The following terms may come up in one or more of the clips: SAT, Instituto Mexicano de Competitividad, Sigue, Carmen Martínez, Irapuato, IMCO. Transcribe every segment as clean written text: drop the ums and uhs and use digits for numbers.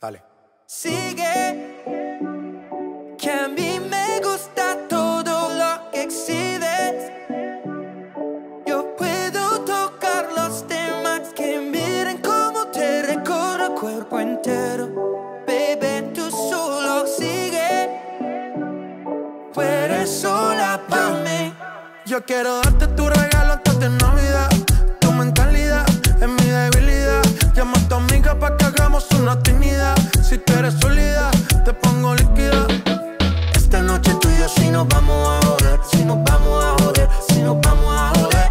Dale. Sigue, que a mí me gusta todo lo que exhibes. Yo puedo tocar los temas que miren cómo te recorro el cuerpo entero. Baby, tú solo sigue, tú eres sola para mí. Yo quiero darte tu regalo antes de Navidad. Tu mentalidad es mi debilidad. Llama a tu amiga para que hagamos una timidez. Si tú eres sólida, te pongo líquida. Esta noche tú y yo si nos vamos a joder, si nos vamos a joder, si nos vamos a joder.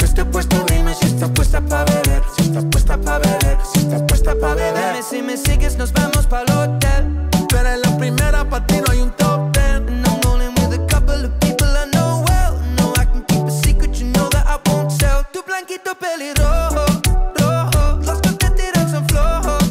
Yo estoy puesto, dime si estás puesta pa' beber, si estás puesta pa' beber, si estás puesta pa' beber. Dime si me sigues, nos vamos pa'l hotel. Tú eres la primera, pa' ti no hay un top 10. And I'm rolling with a couple of people I know well. No, I can keep a secret, you know that I won't tell. Tu blanquito pelirrojo, rojo, los que te tiran son flojos.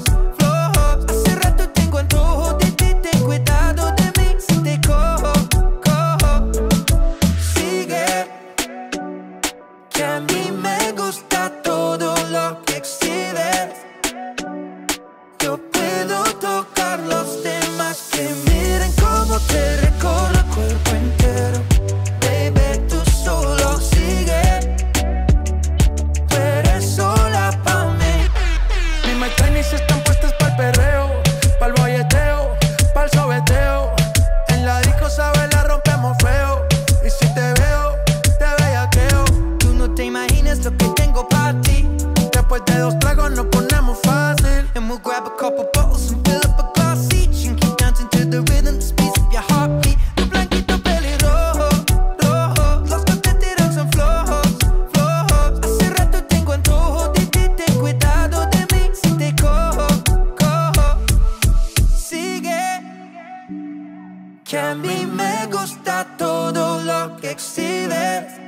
Que a mí me gusta todo lo que exhibes.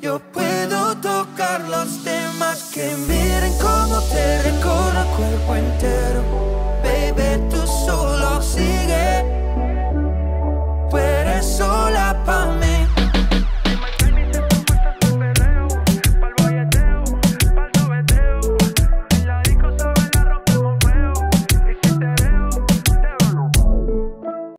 Yo puedo tocar los temas que me